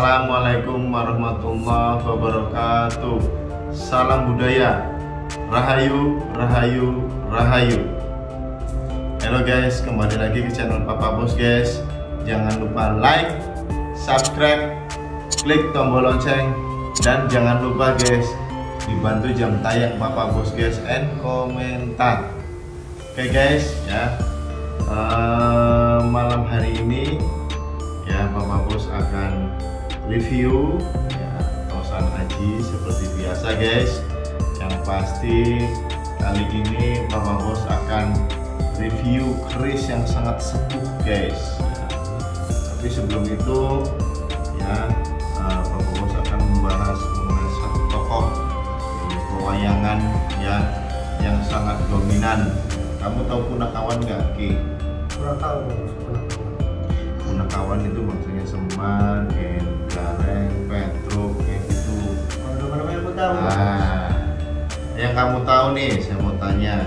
Assalamualaikum warahmatullahi wabarakatuh. Salam budaya. Rahayu, rahayu, rahayu. Halo guys, kembali lagi ke channel Papa Bos guys. Jangan lupa like, subscribe, klik tombol lonceng, dan jangan lupa guys, dibantu jam tayang Papa Bos guys, and komentar. Oke guys ya, malam hari ini ya Papa Bos akan review ya, Tosan Aji seperti biasa guys. Yang pasti kali ini Papa Bos akan review keris yang sangat sepuh guys ya. Tapi sebelum itu ya, Papa Bos akan membahas mengenai satu tokoh pewayangan ya yang sangat dominan. Kamu tahu Punakawan nggak, Ki? Kurang tahu. Punakawan itu maksudnya Semar, Gareng, Petruk, kayak gitu. Nah, yang kamu tahu nih, saya mau tanya,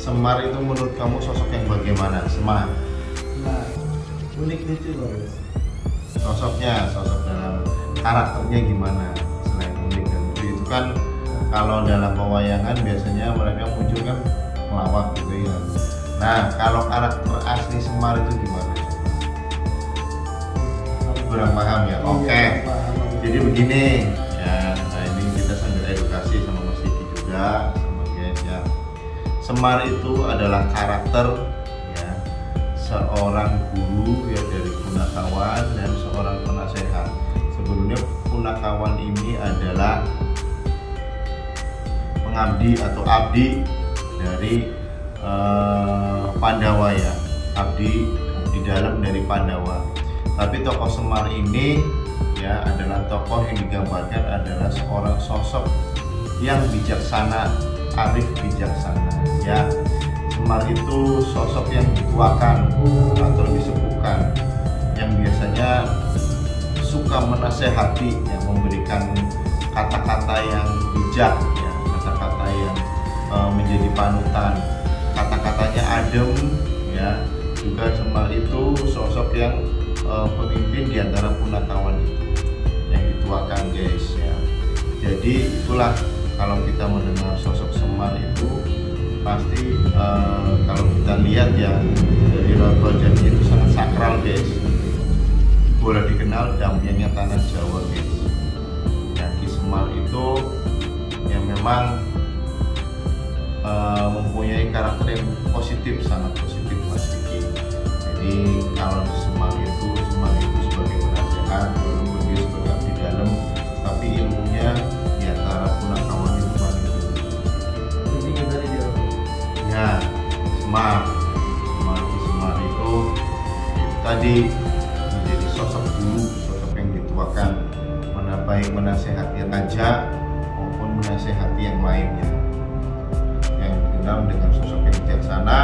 Semar itu menurut kamu sosok yang bagaimana? Semar? Nah, unik gitu loh. Sosoknya, sosok dalam karakternya gimana? Selain unik dan lucu, itu kan kalau dalam pewayangan biasanya mereka muncul kan melawak gitu ya. Nah, kalau karakter asli Semar itu gimana? Kurang paham ya? Oke, jadi begini ya, nah ini kita sambil edukasi sama Mas Siti juga sama guys ya. Semar itu adalah karakter ya, seorang guru ya dari Punakawan dan seorang penasehat. Sebelumnya Punakawan ini adalah pengabdi atau abdi dari Pandawa ya, abdi di dalam dari Pandawa. Tapi tokoh Semar ini ya adalah tokoh yang digambarkan adalah seorang sosok yang bijaksana, arif bijaksana ya. Semar itu sosok yang dituakan atau disepuhkan, yang biasanya suka menasehati, yang memberikan kata-kata yang bijak ya, kata-kata yang menjadi panutan, kata-katanya adem ya. Juga Semar itu sosok yang pemimpin di antara Punakawan itu yang dituakan guys ya. Jadi itulah kalau kita mendengar sosok Semar itu pasti kalau kita lihat ya dari project itu sangat sakral guys. Boleh dikenal dampingannya tanah Jawa guys. Ya, Ki Semar itu yang memang mempunyai karakter yang positif, sangat positif mas Ki. Jadi kalau Semar itu sebagai penasehat, kemudian sebagai abdi dalam, tapi ilmunya di antara Punakawan itu paling tinggi. Jadi kita di ya, Semar itu tadi menjadi sosok guru, sosok yang dituakan, baik menasehati raja maupun menasehati yang lainnya. Yang dikenal dengan sosok yang bijaksana,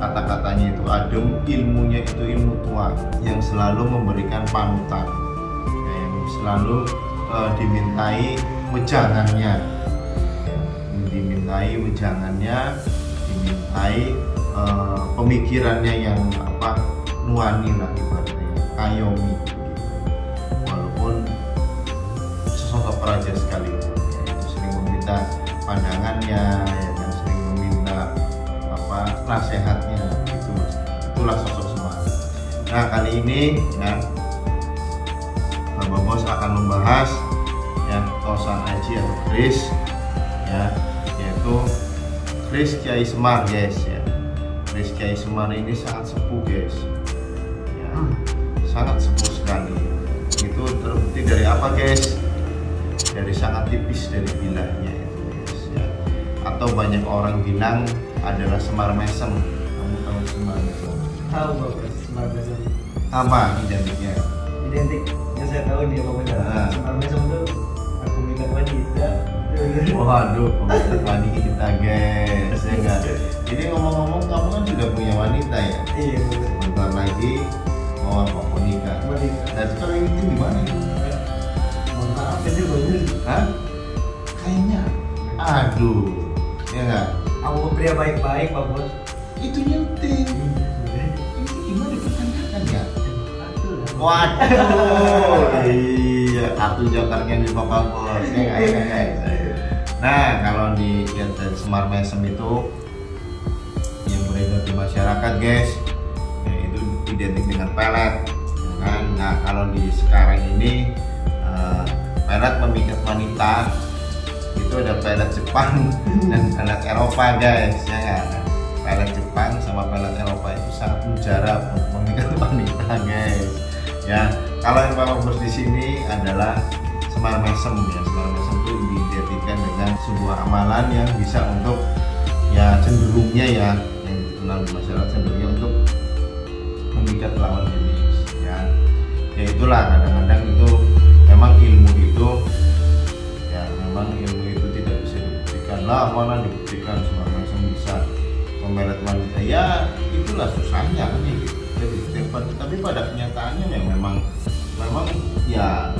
kata-katanya itu adem, ilmunya itu ilmu tua yang selalu memberikan panutan, yang selalu dimintai wejangannya, dimintai pemikirannya yang apa, nuani lah ibaratnya, kayomi. Walaupun sosok raja sekalipun, ya, itu sering meminta pandangannya, ya, dan sering meminta apa nasihatnya. Itulah sosok Semar. Nah kali ini ya, Papa Bos akan membahas ya Tosan Aji atau keris ya, yaitu keris Kiai Semar guys ya. Keris Kiai Semar ini sangat sepuh guys ya, sangat sepuh sekali. Itu terbukti dari apa guys? Dari sangat tipis dari bilahnya itu guys ya. Atau banyak orang bilang adalah Semar Mesem. Kamu tahu Semar Mesem? Tahu Bapak, Semar Mesem apa identiknya? Identik yang saya tahu dia Bapak jalan Semar Mesem itu peminat wanita. Waduh, peminat wanita guys. Saya enggak. Ini ngomong-ngomong kamu kan sudah punya wanita ya? Iya betul. Sebentar lagi mau apa nikah? Dan sekarang ini gimana itu? Mohon maaf ya bagus. Hah? Kayaknya aduh. Ya enggak? Aku pria baik-baik Pak Bos. Itu nyuting. Gimana dipertanyakan ya? Waduh. kartu jokernya di Papa Bos. Nah, kalau di konten Semar Mesem itu yang beredar di masyarakat, guys, ya, itu identik dengan pelet, ya kan? Nah, kalau di sekarang ini pelet memikat wanita itu ada pelet Jepang dan pelet Eropa, guys, ya kan? Pelet Jepang sama pelet Eropa itu sangat mujarab untuk memikat wanita, guys. Ya, kalau yang Papa Bos di sini adalah Semar Mesem, ya. Semar Mesem itu diidentikan dengan sebuah amalan yang bisa untuk ya cenderungnya ya yang dikenal di masyarakat cenderungnya untuk memikat lawan jenis, ya. Ya itulah, kadang-kadang itu memang ilmu itu, ya memang ilmu itu tidak bisa dibuktikan lah, mana dibuktikan Semar Mesem bisa memelet wanita, ya itulah susahnya kan ya, gitu. Tapi pada kenyataannya ya memang ya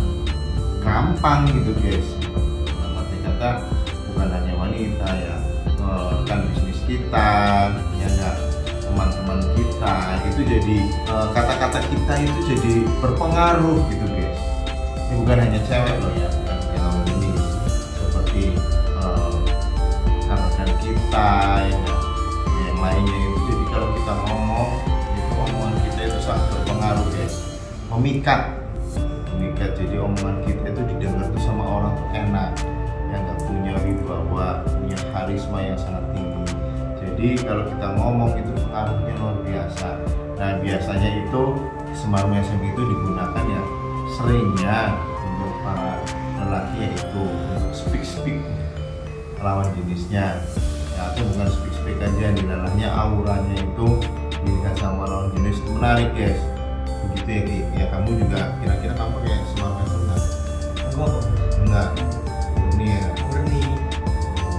gampang gitu, guys. Arti kata bukan hanya wanita ya, kan bisnis kita ya enggak, teman-teman kita itu jadi kata-kata kita itu jadi berpengaruh gitu, guys. Ini bukan hanya cewek loh ya, dalam ini seperti karakter kita ya, yang lainnya itu. Jadi kalau kita ngomong berpengaruh, guys, memikat. Jadi omongan kita itu didengar tuh sama orang tuh enak, yang gak punya wibawa, punya karisma yang sangat tinggi. Jadi kalau kita ngomong itu pengaruhnya luar biasa. Nah, biasanya itu Semar Mesem itu digunakan ya seringnya untuk para lelaki, yaitu speak lawan jenisnya ya, atau bukan speak aja, di dalamnya auranya itu dilihat sama lawan jenis. Itu menarik, guys, begitu ya Ki. Ya kamu juga kira-kira kamu kayak Semar Mesem enggak? Enggak, ini ya murni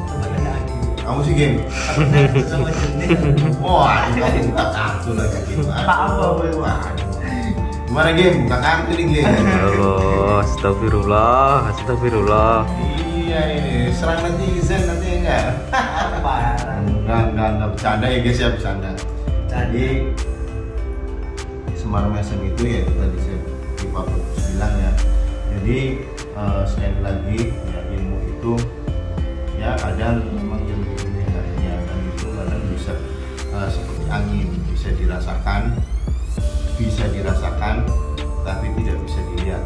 temannya Adi. Kamu sih game? Aku sama jenis. Wah, kamu buka kartu lagi gitu. Apa wah. Gimana game? Buka kartu nih game. Allah, astagfirullah. Iya ini, serang netizen nanti enggak? Enggak bercanda ya, guys, ya bercanda. Jadi Semar Mesem itu ya tadi saya di Papa Bos bilang ya. Jadi sekali lagi ya, ilmu itu ya kadang memang ilmu ini nggak kelihatan itu, kadang bisa seperti angin, bisa dirasakan tapi tidak bisa dilihat.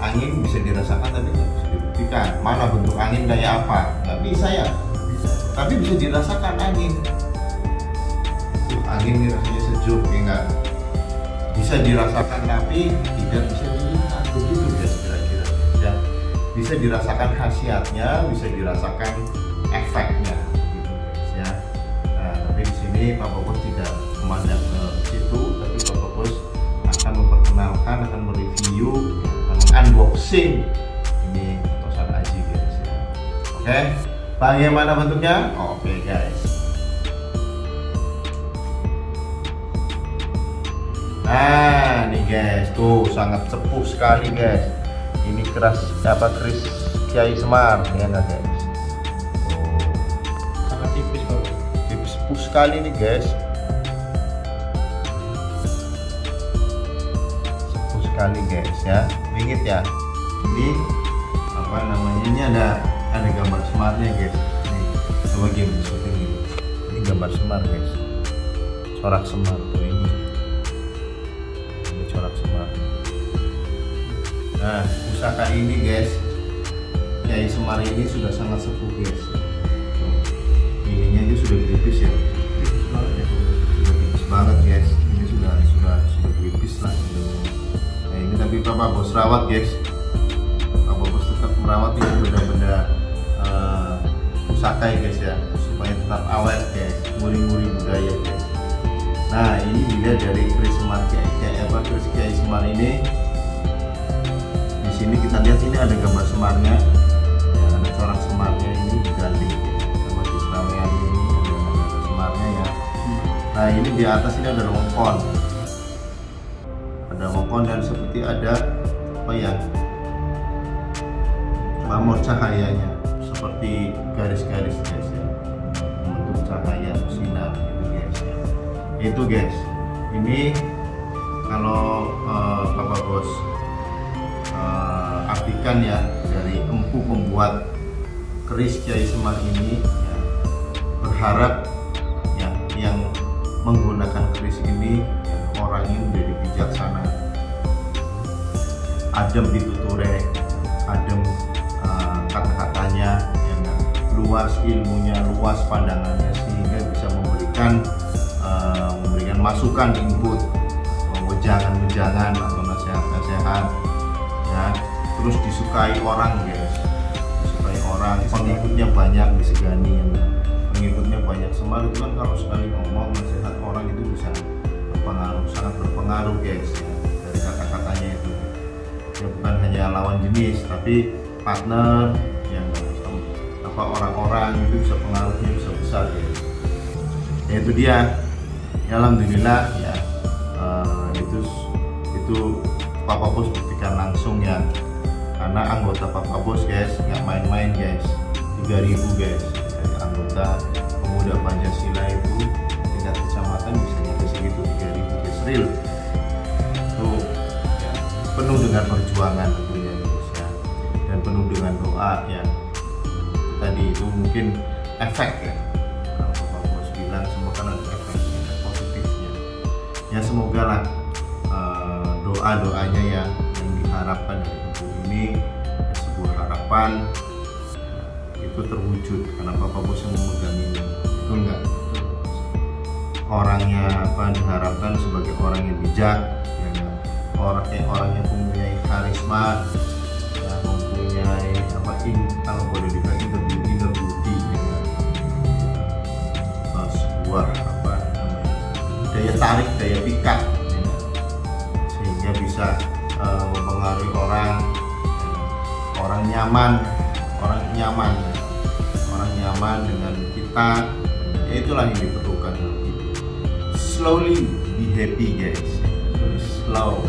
Angin bisa dirasakan tapi tidak bisa dibuktikan. Mana bentuk angin kayak apa? Nggak bisa ya. Bisa. Tapi bisa dirasakan angin. Angin rasanya sejuk, ya enggak bisa dirasakan tapi tidak bisa dilihat, begitu ya kira-kira. Ya, bisa dirasakan khasiatnya, bisa dirasakan efeknya, gitu ya. Nah, tapi di sini Papa Bos tidak memandang ke situ, tapi Papa Bos akan memperkenalkan, akan mereview, akan unboxing ini Tosan Aji, guys. Ya. Oke, bagaimana bentuknya? Oke, guys. Nah, nih guys, tuh sangat sepuh sekali, guys. Ini keris Kiai Semar, ya enggak, guys? Tuh. Sangat tipis, Bang. Tipis sepuh sekali nih, guys. Sepuh sekali, guys, ya. Ingat ya. Ini apa namanya? Ini ada gambar Semarnya, guys. Nih, coba game shooting gitu. Ini gambar Semar, guys. Corak Semar tuh ini. Corak Semar. Nah, pusaka ini, guys, Kiai Semar ini sudah sangat sepuh, guys. Ininya aja sudah tipis ya. Sudah tipis banget, guys. Ini sudah tipis lah. Nah, ini tapi Papa Bos rawat, guys. Papa Bos tetap merawat ini benda-benda pusaka, guys, ya, supaya tetap awet, guys. Muri-muri budaya, guys. Nah, ini juga dari keris Kiai Semar ini. Di sini kita lihat sini ada gambar Semarnya, ya, ada corak Semarnya ini diganti sama Islamnya ini ada Semarnya ya. Nah, ini di atas ini ada rongkon, dan seperti ada apa ya? Pamor cahayanya, seperti garis-garis, guys, ya, untuk cahaya sinar gitu, guys. Itu, guys, ini kalau Papa Bos perhatikan ya, dari empu pembuat keris Kiai Semar ini ya, berharap ya, yang menggunakan keris ini ya, orang ini menjadi bijaksana, adem dituture, adem kata-katanya ya, luas ilmunya, luas pandangannya, sehingga bisa memberikan masukan, input, wejangan-wejangan atau nasihat-nasihat ya, terus disukai orang guys, disukai orang, pengikutnya banyak, disegani pengikutnya banyak. Semar itu kan kalau sekali ngomong nasihat orang itu bisa berpengaruh, sangat berpengaruh guys ya, dari kata-katanya itu ya, bukan hanya lawan jenis tapi partner yang apa, orang-orang itu bisa pengaruhnya bisa besar guys. Ya itu dia ya, alhamdulillah ya, itu Papa Bos buktikan langsung ya, karena anggota Papa Bos guys nggak main-main guys, 3000 guys dari anggota pemuda Pancasila itu tingkat kecamatan bisa nyampe segitu, 3000 guys, real itu ya, penuh dengan perjuangan tentunya guys ya, dan penuh dengan doa ya. Tadi itu mungkin efek ya, Papa Bos bilang semua kan ada efek positifnya ya, semoga lah doa-doanya ya, yang diharapkan dari ibu ini sebuah harapan itu terwujud, karena Papa Bos yang memegang ini, itu enggak orangnya apa, diharapkan sebagai orang yang bijak ya, orang yang mempunyai karisma ya, mempunyai apa ini, kalau boleh dikatakan inner beauty ya, sebuah apa namanya, daya tarik, daya pikat bisa mempengaruhi orang nyaman dengan kita ya, itulah yang diperlukan dalam hidup. Slowly be happy guys, slow,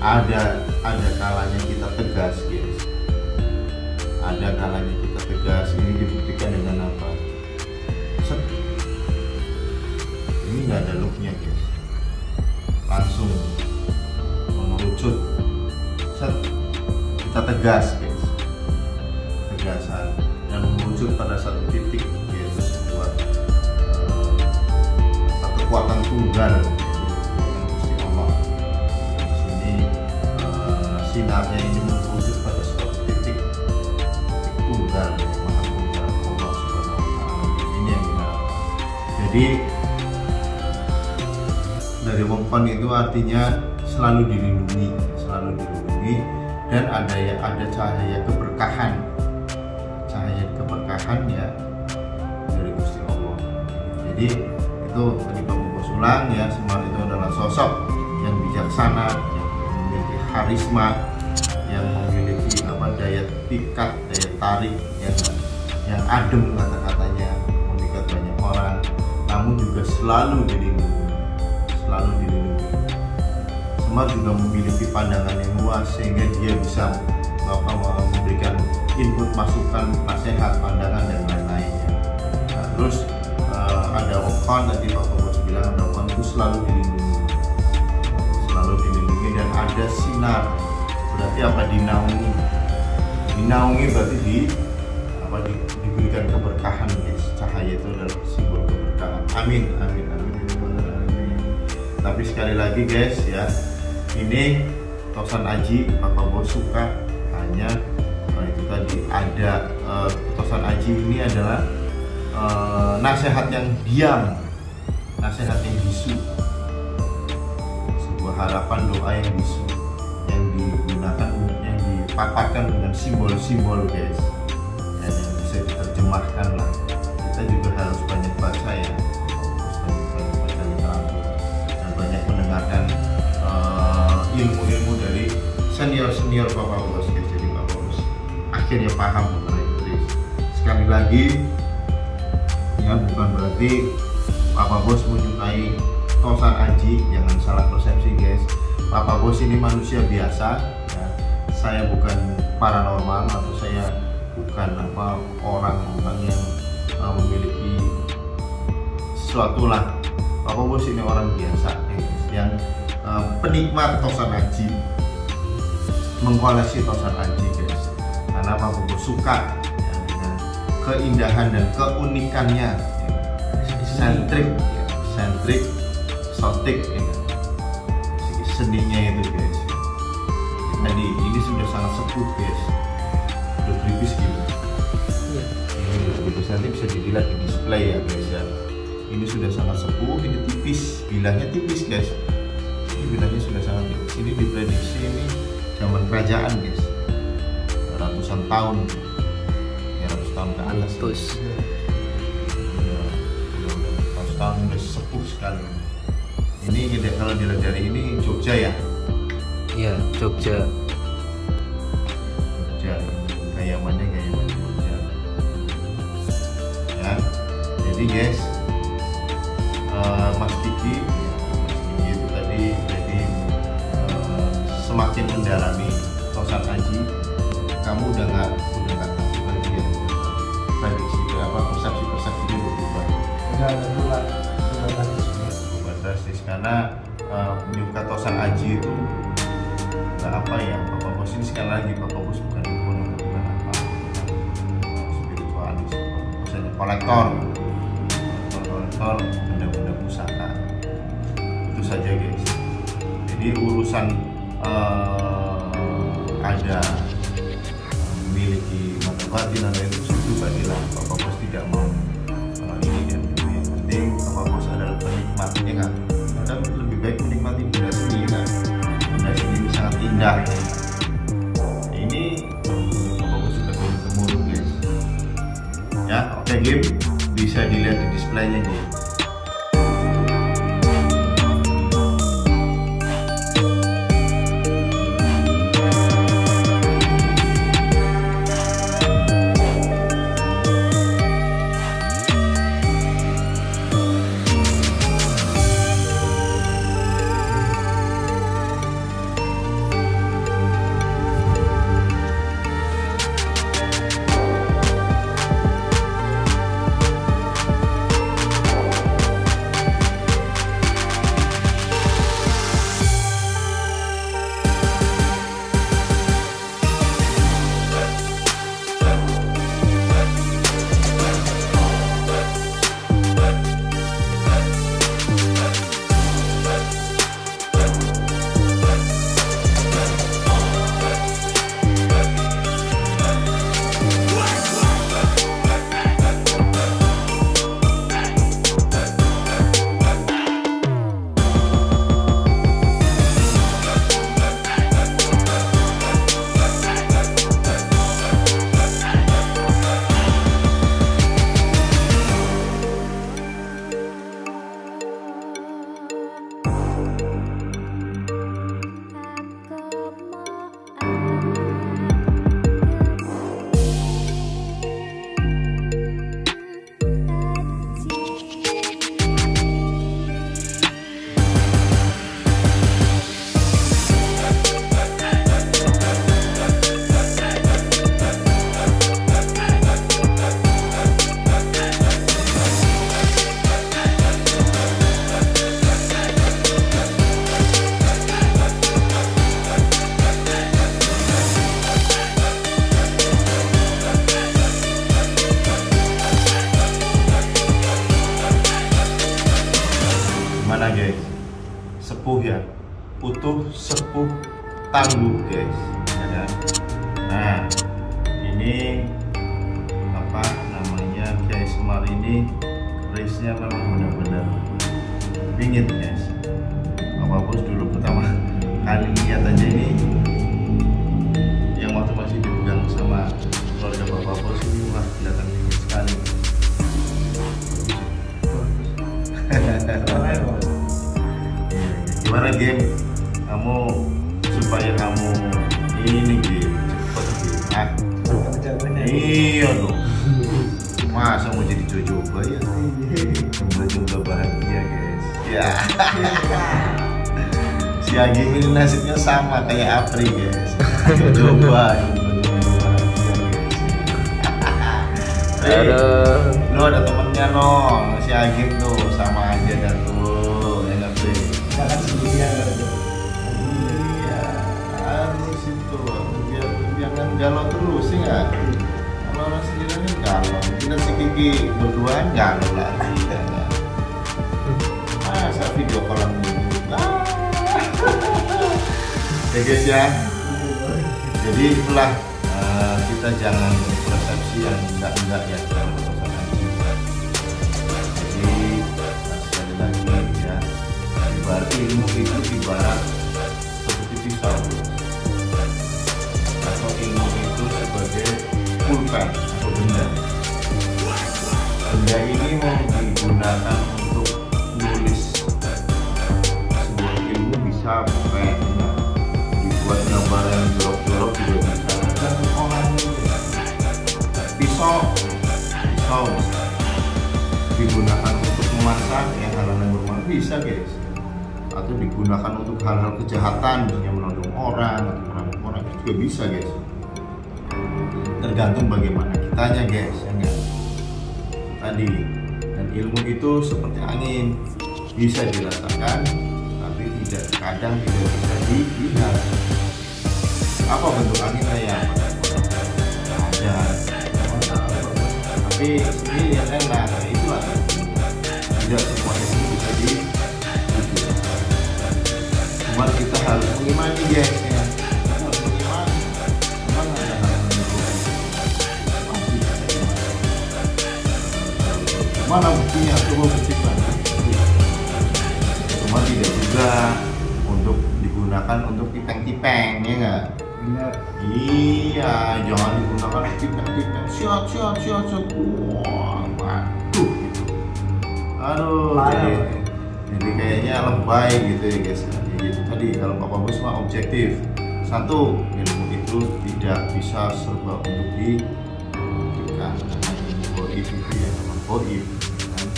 ada kalanya kita tegas guys, ada kalanya kita tegas. Ini dibuktikan dengan apa, ini nggak ada looknya guys, langsung mengerucut, kita tegas guys, tegasan yang muncul pada satu titik yaitu sebuah kekuatan tunggal yang Gusti Allah. Di sini sinarnya ini muncul pada suatu titik tunggal yang Maha Tunggal Allah Subhanahu wa Ta'ala, ini yang benar. Jadi dari wongkon itu artinya selalu dilindungi, dan ada cahaya keberkahan ya dari Gusti Allah. Jadi itu tadi Papa Bos ulang ya, Semar itu adalah sosok yang bijaksana, yang memiliki karisma, yang memiliki apa, daya pikat, daya tarik yang adem kata-katanya, memikat banyak orang, namun juga selalu dilindungi. Semar juga memiliki pandangan yang luas sehingga dia bisa memberikan input, masukan, nasihat, pandangan dan lain-lainnya. Nah, terus ada wongkon tadi Papa Bos bilang, wongkon itu selalu dilindungi dan ada sinar. Berarti apa, dinaungi berarti diberikan keberkahan guys. Cahaya itu adalah simbol keberkahan. Amin. Tapi sekali lagi guys ya, ini Tosan Aji Papa Bos suka hanya itu tadi ada Tosan Aji ini adalah nasihat yang diam, nasihat yang bisu, sebuah harapan doa yang bisu yang digunakan, yang dipapatkan dengan simbol-simbol guys ya, yang bisa diterjemahkan lah. Kita juga harus banyak baca ya, banyak literatur dan banyak mendengarkan ilmu-ilmu dari senior-senior Papa Bos ya. Jadi Papa Bos akhirnya paham mengenai keris. Sekali lagi ya, bukan berarti Papa Bos menyukai Tosan Aji, jangan salah persepsi guys. Papa Bos ini manusia biasa ya. Saya bukan paranormal atau saya bukan apa, orang yang memiliki sesuatu lah. Papa Bos ini orang biasa ya, yang penikmat Tosan Aji, mengkoleksi Tosan Aji guys. karena Papa Bos suka ya, dengan keindahan dan keunikannya ya. Sentrik sotik ya, seninya itu guys. Tadi ini sudah sangat sepuh guys, udah kritis gitu ya. Ini kritis, nanti bisa dilihat di display ya guys ya. Ini sudah sangat sepuh, ini tipis, bilahnya tipis guys. Ini bilahnya sudah sangat tipis, ini diprediksi ini zaman kerajaan guys, ratusan tahun ya, 100 tahun ke atas ya. Udah 100 tahun, udah sepuh sekali. Ini kita kalau dilihat dari ini Jogja ya? Iya, Jogja. Jogja, gayamannya Jogja. Ya, jadi guys, Mas Kiki itu tadi jadi semakin mendalami Tosan Aji, kamu udah nggak tahu lagi ya prediksi berapa persepsi itu berubah. Karena menyuka Tosan Aji itu apa ya, Papa Bos ini sekali lagi Papa Bos bukan bukan apa spiritualis, Bos hanya kolektor benda-benda pusaka itu saja guys. Jadi urusan ada memiliki mata batin dan itu pribadilah, Papa Bos tidak mau ini dan itu. Yang penting Papa Bos adalah penikmatnya kan. Lebih baik menikmati benda seni kan? Benda seni ini sangat indah. Ini Papa Bos sudah turun-temurun guys. Ya, oke game, bisa dilihat di displaynya guys. Guys, sepuh ya, utuh, sepuh, tangguh guys. Nah, ini apa namanya Kiai Semar ini kerisnya memang benar-benar dingin guys. Papa Bos dulu pertama kali lihat aja ini, yang waktu masih dipegang sama keluarga Papa Bos ini wah kelihatan dingin sekali. Gimana game, kamu supaya kamu ini game cepet game? Iya dong, masa mau jadi jojoba ya? Jojoba bahagia guys ya. Si Agim ini nasibnya sama kayak Apri guys, jojoba bahagia guys. Lo ada temennya no, si Agim tuh sama aja dan tuh ya nggak sih? Jangan sendirian. Iya, harus itu, biar jangan galau terus sih nggak? Kalau orang sekiranya galau, kita si Kiki berduaan galau lagi kan? Masa video kolam dulu lah. Ya guys ya. Jadi itulah kita jangan persepsi yang enggak ya terlalu tersalah juga. Jadi sekali lagi ya, ibarat ilmu itu ibarat seperti pisau atau ilmu itu sebagai pulpen atau benda. Benda ini mau digunakan untuk menulis sebuah ilmu bisa pulpen dibuat gambar yang jorok-jorok juga kan orang pisau digunakan untuk memasak yang hal-hal normal bisa guys, atau digunakan untuk hal-hal kejahatan yang menodong orang atau merampok orang juga bisa guys, tergantung bagaimana kitanya guys ya enggak? Tadi dan ilmu itu seperti angin bisa dirasakan tapi tidak kadang tidak bisa dilihat. Apa bentuk anginnya ya? Ada tapi ini yang enak itu ada tidak semua ilmu bisa cuma kita harus mengimani guys ya. Kita harus mengimani memang ada hal-hal yang mana buktinya coba buktikan cuma tidak juga untuk digunakan untuk tipeng-tipeng ya enggak? Benar. Iya, jangan digunakan tipeng-tipeng siot wah waduh gitu aduh jadi kayaknya lebay gitu ya guys. Jadi tadi kalau Papa Bos mah objektif, satu ilmu itu tidak bisa serba untuk dibuktikan karena ilmu goib itu ya memang goib kan?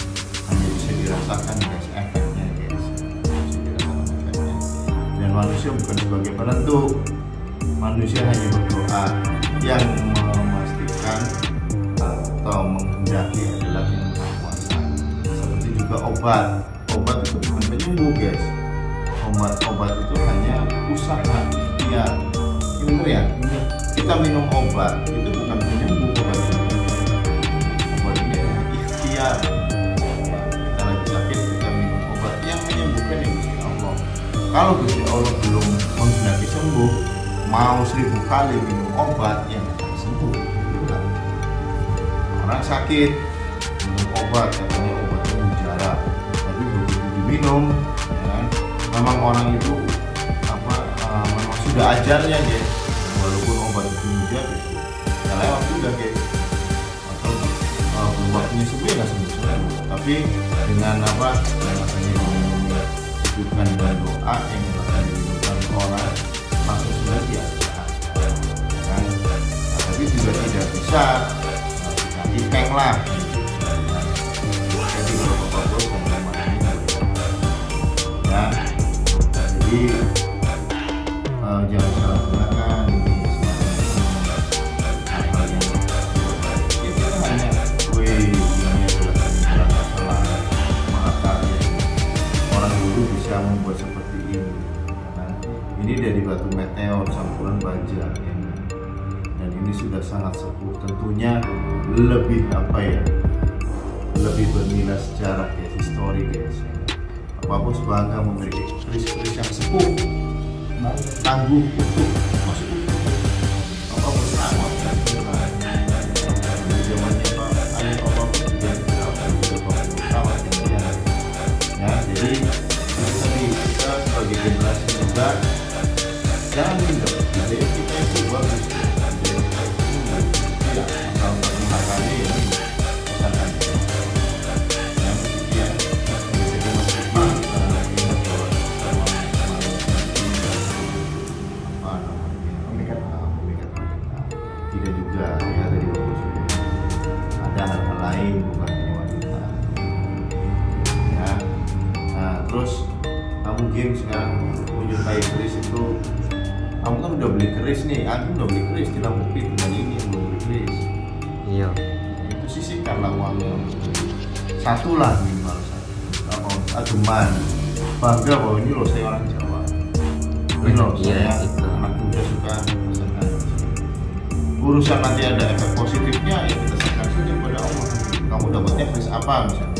Hanya bisa dirasakan guys efeknya guys, bisa dirasakan efeknya. Dan manusia bukan sebagai penentu, manusia hanya berdoa. Yang memastikan atau menghendaki adalah yang kuasa. Seperti juga obat itu bukan penyembuh guys, obat itu hanya usaha ikhtiar ya, kita minum obat itu bukan penyembuh, obat ini adalah ikhtiar. Kita lagi sakit kita minum obat yang menyembuhkan ya Gusti Allah. Kalau Gusti Allah belum menghendaki sembuh, mau 1000 kali minum obat yang akan sembuh. Orang sakit minum obat katanya obatnya mujarab, tapi begitu diminum memang orang itu apa memang sudah ajarnya guys, walaupun obat itu mujarab ya lewat sudah guys, atau obatnya sebenarnya nggak sembuh tapi dengan apa rasanya bukan berdoa yang akan dilakukan orang langsung sudah biasa kan, tapi juga tidak bisa dipeng lah jadi beberapa pengalaman ya. Jadi jangan salah gunakan hal-hal yang itu hanya ini adalah salah maka orang dulu bisa membuat seperti ini karena ini dari batu meteor campuran baja ya. Dan ini sudah sangat sepuh tentunya lebih apa ya lebih bernilai sejarah ya histori guys. Papa Bos bangga memiliki keris-keris yang sepuh, tangguh, utuh, masih utuh. Papa Bos sama kan? Di zamannya Papa Bos juga sama kan? Jadi kita sebagai generasi muda jangan minder. Jadi kita itu bagus. Ya, kalau menghargai ini, mungkin sekarang menyukai keris itu kamu kan udah beli keris nih, aku udah beli keris di lampu pit dengan ini yang belum beli keris iya itu sisihkanlah uangnya satu lah minimal satu aduman bangga bahwa ini loh saya orang Jawa ini loh saya anak muda suka urusan nanti ada efek positifnya, ya kita serahkan saja kepada Allah. Kamu dapatnya keris apa misalnya?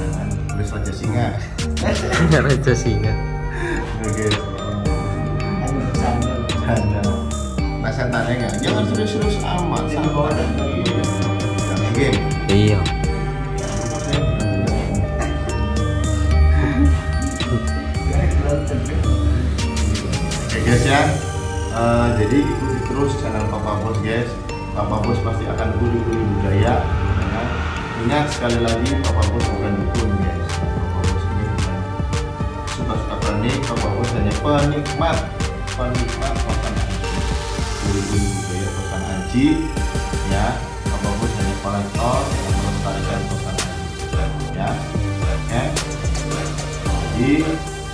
Jangan keris raja singa. Raja singa. Oke. Nah, santai enggak? Jangan serius-serius amat. Santai. Iya. Guys ya, jadi ikuti terus channel Papa Bos guys. Papa Bos pasti akan kuli-kuli budaya. Ya. Ingat sekali lagi, Papa Bos bukan dukun guys. Papa Bos ini bukan suka-suka penik. Papa Bos hanya penikmat Tosan Aji, kuli-kuli budaya Tosan Aji. Ya, Papa Bos hanya kolektor yang melestarikan Tosan Aji.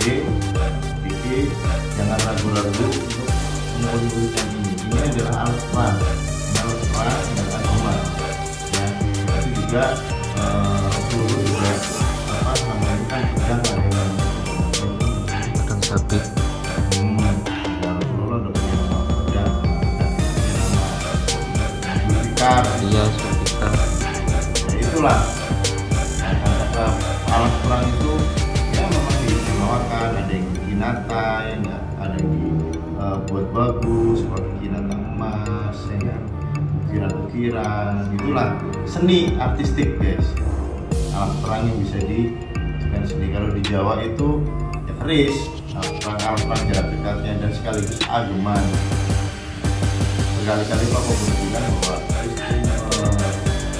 Ya, jangan ragu-ragu untuk mengikuti ini. Ini adalah Al-Quran, dan agama. Tapi juga guru juga apa mengajarkan pedang sapi. Rasulullah ada punya pedang, tikar, iya tikar. Ya itulah Al-Quran itu ya memang dibawakan ada yang binatang, ada di buat bagus, seperti binatang emas, ya, ukiran-ukiran, itulah seni artistik guys. Alat perang yang bisa dijadikan seni. Kalau di Jawa itu ya keris, alat perang jarak dekatnya dan sekaligus ageman. Sekali-kali Pak Bos bilang bahwa keris itu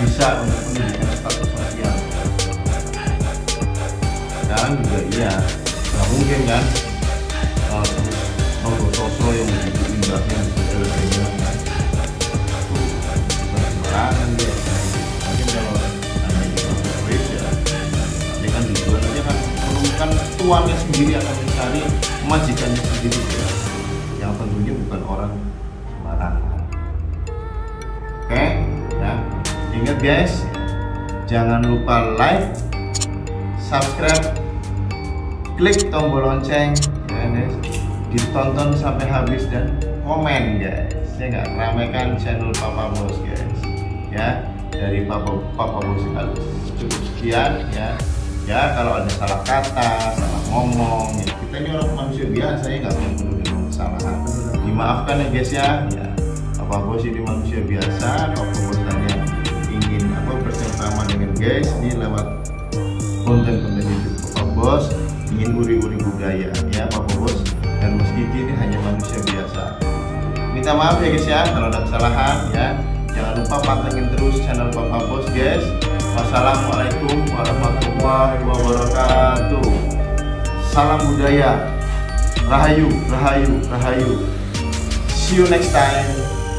bisa untuk meningkatkan status sosial. Dan juga iya, nggak mungkin kan? Sosro yang begitu indahnya sebagainya kan dia mungkin kalau ada yang kan dijual aja kan perlukan tuannya sendiri akan mencari majikannya sendiri ya, yang tentunya bukan orang sembarangan. Oke ya, ingat guys, jangan lupa like, subscribe, klik tombol lonceng ya guys, ditonton sampai habis dan komen guys. Saya nggak ramekan channel Papa Bos guys ya, dari Papa Bos cukup sekian ya. Ya kalau ada salah kata, salah ngomong ya, kita ini orang manusia biasa ya, nggak perlu dengan kesalahan, dimaafkan ya guys ya. Ya Papa Bos ini manusia biasa. Papa Bos hanya ingin apa bersama dengan guys ini lewat konten-konten YouTube Papa Bos, ingin uri-uri budaya ya Papa Bos. Dan Mas Kiki ini hanya manusia biasa. Minta maaf ya guys ya kalau ada kesalahan ya. Jangan lupa pantengin terus channel Papa Bos guys. Wassalamualaikum warahmatullahi wabarakatuh. Salam budaya. Rahayu, rahayu, rahayu. See you next time.